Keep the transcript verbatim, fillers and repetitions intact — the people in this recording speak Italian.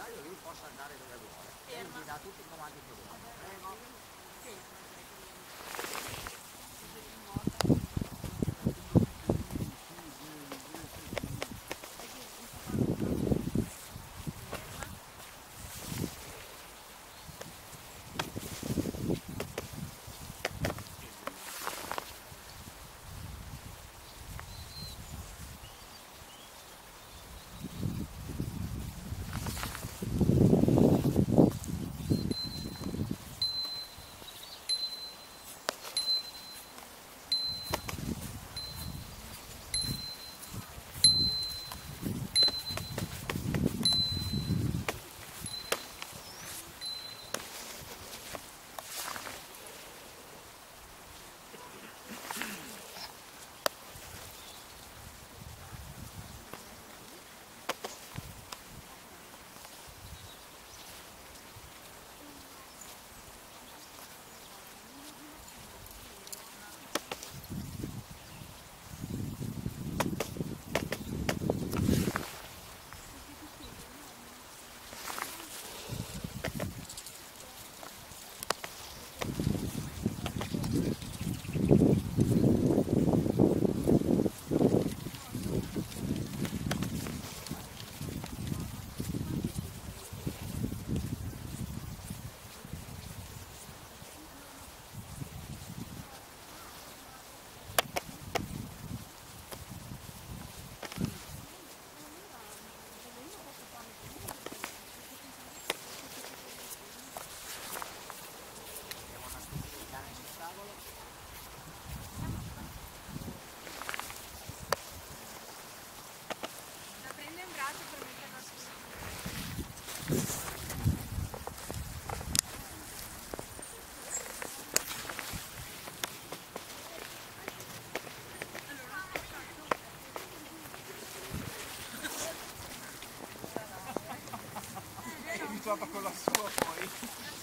proprietario lì possa andare dove vuole. Ferma. E gli dà tutti i comandi che vuole. Prego. Sì. Con la sua poi